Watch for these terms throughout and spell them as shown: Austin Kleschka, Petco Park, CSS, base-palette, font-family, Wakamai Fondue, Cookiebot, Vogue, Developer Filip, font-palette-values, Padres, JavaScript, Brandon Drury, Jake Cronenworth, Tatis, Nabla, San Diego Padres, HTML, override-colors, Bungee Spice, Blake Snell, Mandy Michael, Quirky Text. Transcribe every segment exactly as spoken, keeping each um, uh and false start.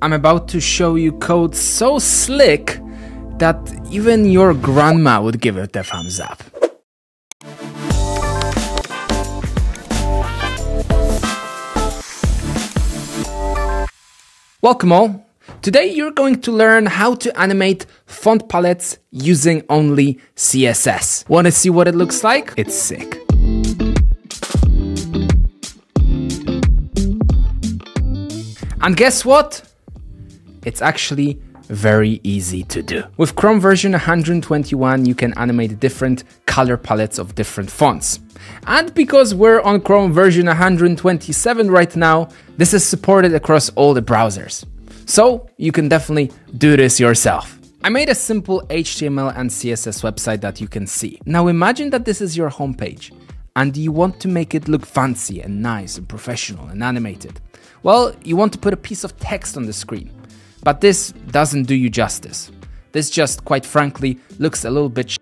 I'm about to show you code so slick that even your grandma would give it a thumbs up. Welcome all. Today you're going to learn how to animate font palettes using only C S S. Want to see what it looks like? It's sick. And guess what? It's actually very easy to do. With Chrome version one hundred twenty-one, you can animate different color palettes of different fonts. And because we're on Chrome version one hundred twenty-seven right now, this is supported across all the browsers. So you can definitely do this yourself. I made a simple H T M L and C S S website that you can see. Now imagine that this is your homepage and you want to make it look fancy and nice and professional and animated. Well, you want to put a piece of text on the screen. But this doesn't do you justice. This just, quite frankly, looks a little bit shit.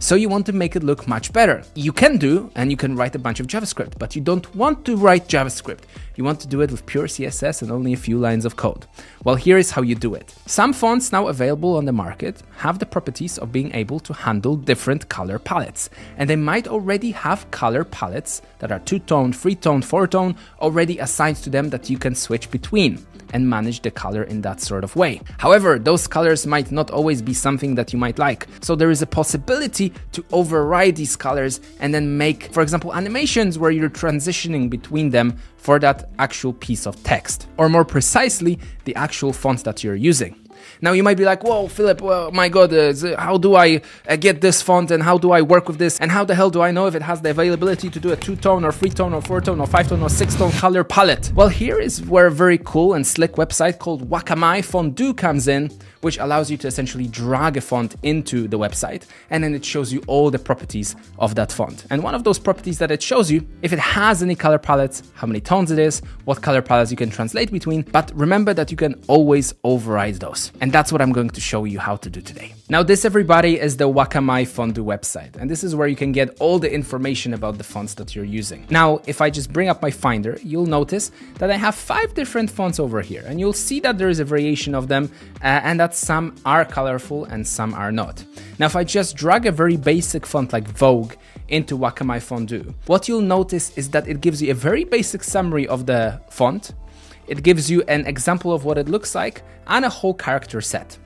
So you want to make it look much better. You can do, and you can write a bunch of JavaScript, but you don't want to write JavaScript. You want to do it with pure C S S and only a few lines of code. Well, here is how you do it. Some fonts now available on the market have the properties of being able to handle different color palettes. And they might already have color palettes that are two-tone, three-tone, four-tone already assigned to them that you can switch between and manage the color in that sort of way. However, those colors might not always be something that you might like. So there is a possibility to override these colors and then make, for example, animations where you're transitioning between them for that actual piece of text, or more precisely, the actual font that you're using. Now you might be like, whoa, Philip, well, my God, uh, how do I uh, get this font and how do I work with this? And how the hell do I know if it has the availability to do a two-tone or three-tone or four-tone or five-tone or six-tone color palette? Well, here is where a very cool and slick website called Wakamai Fondue comes in, which allows you to essentially drag a font into the website. And then it shows you all the properties of that font. And one of those properties that it shows you, if it has any color palettes, how many tones it is, what color palettes you can translate between. But remember that you can always override those. And that's what I'm going to show you how to do today. Now this, everybody, is the Wakamai Fondue website. And this is where you can get all the information about the fonts that you're using. Now, if I just bring up my Finder, you'll notice that I have five different fonts over here. And you'll see that there is a variation of them uh, and that some are colorful and some are not. Now, if I just drag a very basic font like Vogue into Wakamai Fondue, what you'll notice is that it gives you a very basic summary of the font. It gives you an example of what it looks like and a whole character set.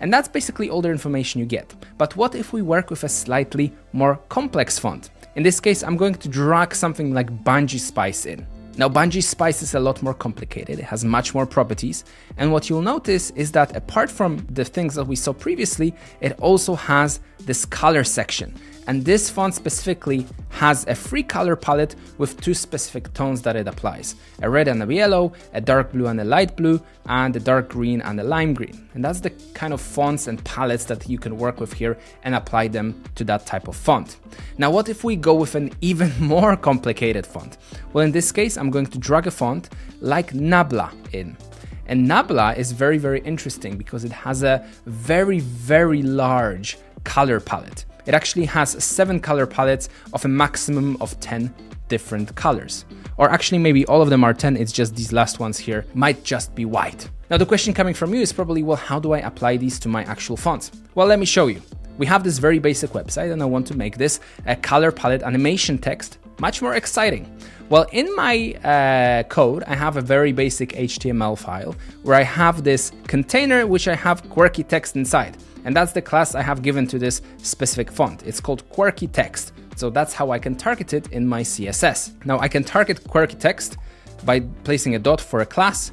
And that's basically all the information you get. But what if we work with a slightly more complex font? In this case, I'm going to drag something like Bungee Spice in. Now, Bungee Spice is a lot more complicated. It has much more properties. And what you'll notice is that apart from the things that we saw previously, it also has this color section. And this font specifically has a free color palette with two specific tones that it applies. A red and a yellow, a dark blue and a light blue, and a dark green and a lime green. And that's the kind of fonts and palettes that you can work with here and apply them to that type of font. Now, what if we go with an even more complicated font? Well, in this case, I'm going to drag a font like Nabla in. And Nabla is very, very interesting because it has a very, very large color palette. It actually has seven color palettes of a maximum of ten different colors. Or actually, maybe all of them are ten, it's just these last ones here might just be white. Now, the question coming from you is probably, well, how do I apply these to my actual fonts? Well, let me show you. We have this very basic website and I want to make this a color palette animation text much more exciting. Well, in my uh, code, I have a very basic H T M L file where I have this container, which I have Quirky Text inside. And that's the class I have given to this specific font. It's called Quirky Text. So that's how I can target it in my C S S. Now I can target Quirky Text by placing a dot for a class,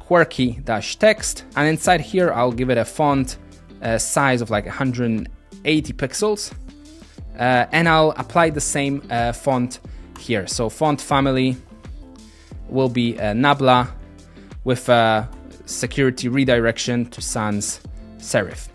Quirky-Text. And inside here, I'll give it a font uh, size of like one hundred eighty pixels. Uh, and I'll apply the same uh, font here. So font family will be uh, Nabla with uh, security redirection to sans serif.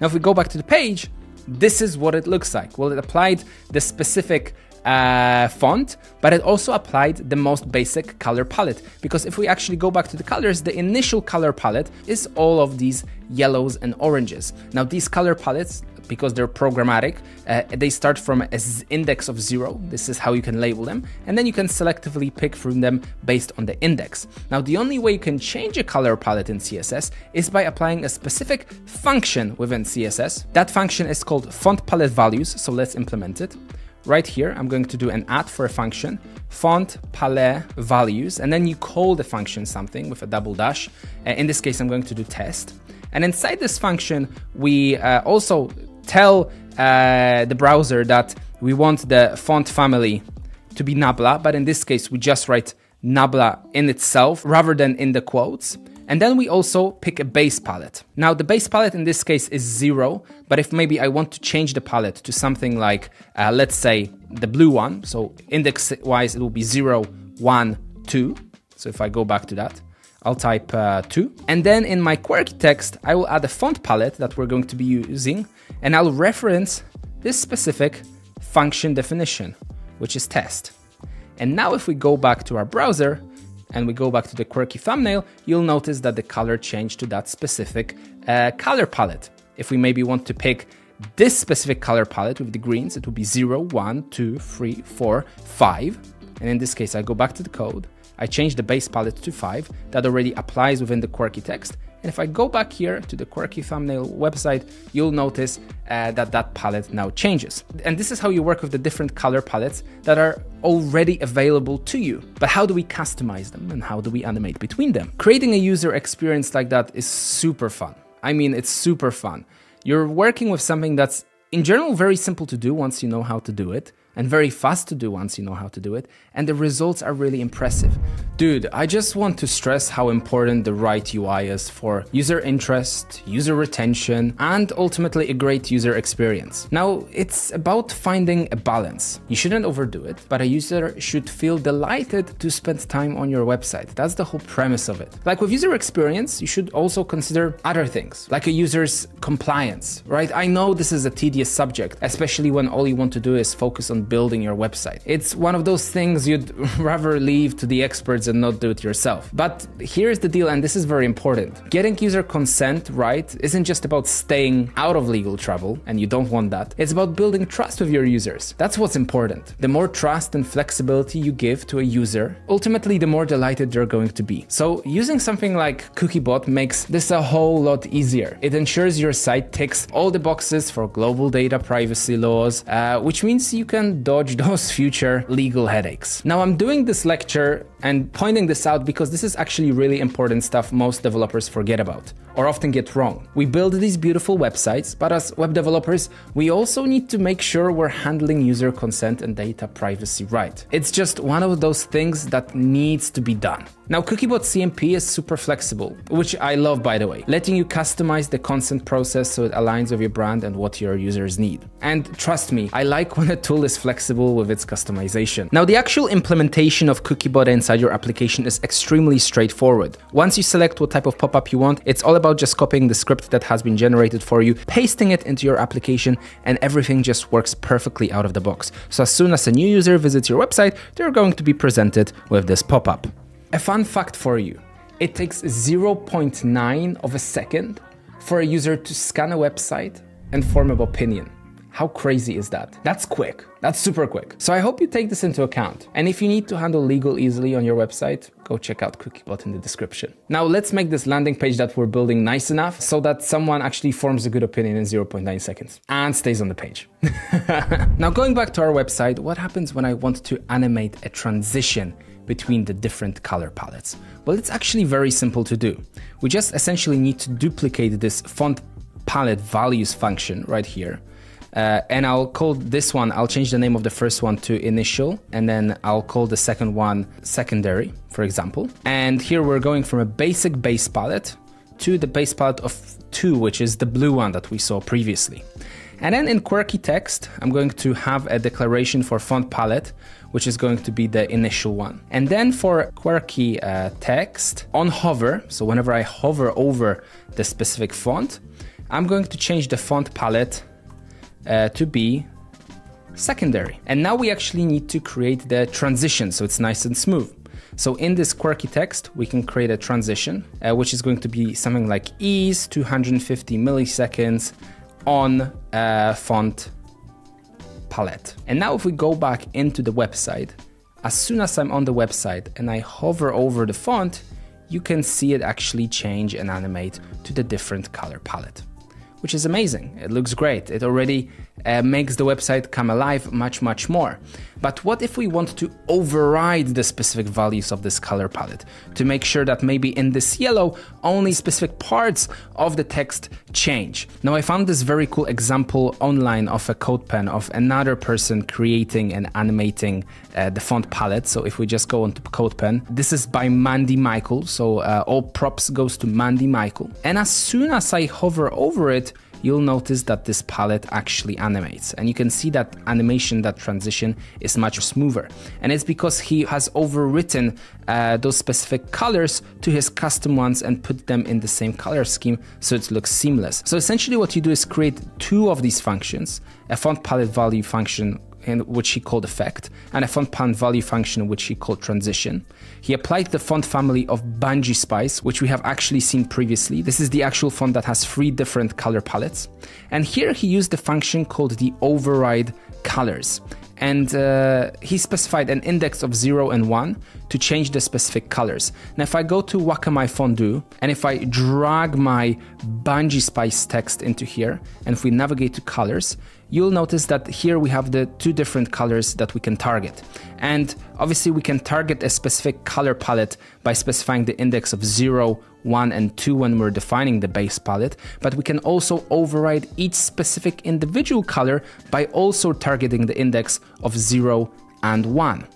Now, if we go back to the page, this is what it looks like. Well, it applied the specific uh, font, but it also applied the most basic color palette, because if we actually go back to the colors, the initial color palette is all of these yellows and oranges. Now these color palettes, because they're programmatic, uh, they start from an index of zero. This is how you can label them. And then you can selectively pick from them based on the index. Now, the only way you can change a color palette in C S S is by applying a specific function within C S S. That function is called font-palette-values. So let's implement it. Right here, I'm going to do an add for a function, font-palette-values, and then you call the function something with a double dash. Uh, in this case, I'm going to do test. And inside this function, we uh, also tell uh, the browser that we want the font family to be Nabla, but in this case, we just write Nabla in itself rather than in the quotes. And then we also pick a base palette. Now the base palette in this case is zero, but if maybe I want to change the palette to something like, uh, let's say the blue one, so index wise, it will be zero, one, two. So if I go back to that, I'll type uh, two. And then in my quirky text, I will add a font palette that we're going to be using, and I'll reference this specific function definition, which is test. And now if we go back to our browser and we go back to the quirky thumbnail, you'll notice that the color changed to that specific uh, color palette. If we maybe want to pick this specific color palette with the greens, it would be zero, one, two, three, four, five. And in this case, I go back to the code. I change the base palette to five. That already applies within the quirky text. And if I go back here to the quirky thumbnail website, you'll notice uh, that that palette now changes. And this is how you work with the different color palettes that are already available to you. But how do we customize them and how do we animate between them? Creating a user experience like that is super fun. I mean, it's super fun. You're working with something that's in general very simple to do once you know how to do it, and very fast to do once you know how to do it, and the results are really impressive. Dude, I just want to stress how important the right U I is for user interest, user retention, and ultimately a great user experience. Now, it's about finding a balance. You shouldn't overdo it, but a user should feel delighted to spend time on your website. That's the whole premise of it. Like with user experience, you should also consider other things, like a user's compliance, right? I know this is a tedious subject, especially when all you want to do is focus on building your website. It's one of those things you'd rather leave to the experts and not do it yourself. But here's the deal, and this is very important. Getting user consent right isn't just about staying out of legal trouble, and you don't want that. It's about building trust with your users. That's what's important. The more trust and flexibility you give to a user, ultimately the more delighted they're going to be. So using something like Cookiebot makes this a whole lot easier. It ensures your site ticks all the boxes for global data privacy laws, uh, which means you can dodge those future legal headaches. Now, I'm doing this lecture and pointing this out because this is actually really important stuff most developers forget about or often get wrong. We build these beautiful websites, but as web developers, we also need to make sure we're handling user consent and data privacy right. It's just one of those things that needs to be done. Now, Cookiebot C M P is super flexible, which I love, by the way, letting you customize the consent process so it aligns with your brand and what your users need. And trust me, I like when a tool is flexible with its customization. Now, the actual implementation of Cookiebot inside your application is extremely straightforward. Once you select what type of pop-up you want, it's all about just copying the script that has been generated for you, pasting it into your application, and everything just works perfectly out of the box. So as soon as a new user visits your website, they're going to be presented with this pop-up. A fun fact for you, it takes zero point nine of a second for a user to scan a website and form an opinion. How crazy is that? That's quick. That's super quick. So I hope you take this into account. And if you need to handle legal easily on your website, go check out Cookiebot in the description. Now let's make this landing page that we're building nice enough so that someone actually forms a good opinion in zero point nine seconds and stays on the page. Now going back to our website, what happens when I want to animate a transition between the different color palettes? Well, it's actually very simple to do. We just essentially need to duplicate this font palette values function right here. Uh, and I'll call this one, I'll change the name of the first one to initial, and then I'll call the second one secondary, for example. And here we're going from a basic base palette to the base palette of two, which is the blue one that we saw previously. And then in quirky text, I'm going to have a declaration for font palette, which is going to be the initial one. And then for quirky uh, text on hover, so whenever I hover over the specific font, I'm going to change the font palette Uh, to be secondary. And now we actually need to create the transition so it's nice and smooth. So in this quirky text, we can create a transition, uh, which is going to be something like ease two hundred fifty milliseconds on uh, font palette. And now if we go back into the website, as soon as I'm on the website and I hover over the font, you can see it actually change and animate to the different color palette, which is amazing. It looks great. It already uh, makes the website come alive much, much more. But what if we want to override the specific values of this color palette to make sure that maybe in this yellow, only specific parts of the text change? Now, I found this very cool example online of a code pen of another person creating and animating uh, the font palette. So if we just go onto code pen, this is by Mandy Michael. So uh, all props goes to Mandy Michael. And as soon as I hover over it, you'll notice that this palette actually animates, and you can see that animation, that transition is much smoother. And it's because he has overwritten uh, those specific colors to his custom ones and put them in the same color scheme, so it looks seamless. So essentially what you do is create two of these functions, a font palette value function, in which he called effect, and a font palette value function, which he called transition. He applied the font family of Bungee Spice, which we have actually seen previously. This is the actual font that has three different color palettes. And here he used the function called the override colors. And uh, he specified an index of zero and one to change the specific colors. Now, if I go to Wakamai Fondue, and if I drag my Bungee Spice text into here, and if we navigate to colors, you'll notice that here we have the two different colors that we can target. And obviously we can target a specific color palette by specifying the index of zero, one and two when we're defining the base palette, but we can also override each specific individual color by also targeting the index of zero and one,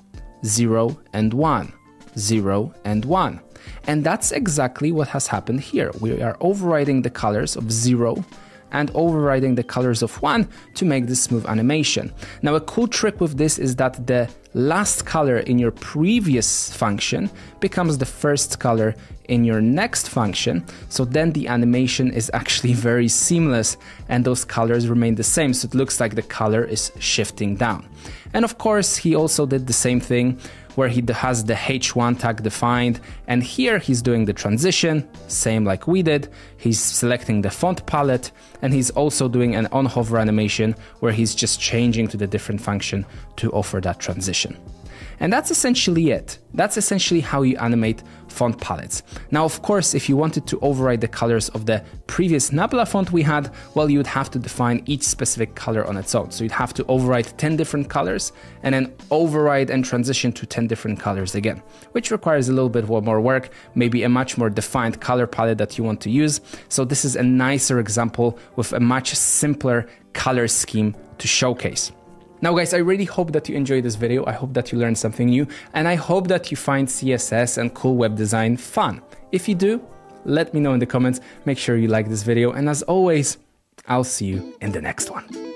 zero and one, zero and one. And that's exactly what has happened here. We are overriding the colors of zero and overriding the colors of one to make this smooth animation. Now, a cool trick with this is that the last color in your previous function becomes the first color in your next function, so then the animation is actually very seamless and those colors remain the same, so it looks like the color is shifting down. And of course, he also did the same thing where he has the H one tag defined, and here he's doing the transition, same like we did. He's selecting the font palette, and he's also doing an on-hover animation where he's just changing to the different function to offer that transition. And that's essentially it. That's essentially how you animate font palettes. Now, of course, if you wanted to override the colors of the previous Nabla font we had, well, you would have to define each specific color on its own. So you'd have to override ten different colors and then override and transition to ten different colors again, which requires a little bit more work, maybe a much more defined color palette that you want to use. So this is a nicer example with a much simpler color scheme to showcase. Now guys, I really hope that you enjoyed this video. I hope that you learned something new, and I hope that you find C S S and cool web design fun. If you do, let me know in the comments. Make sure you like this video, and as always, I'll see you in the next one.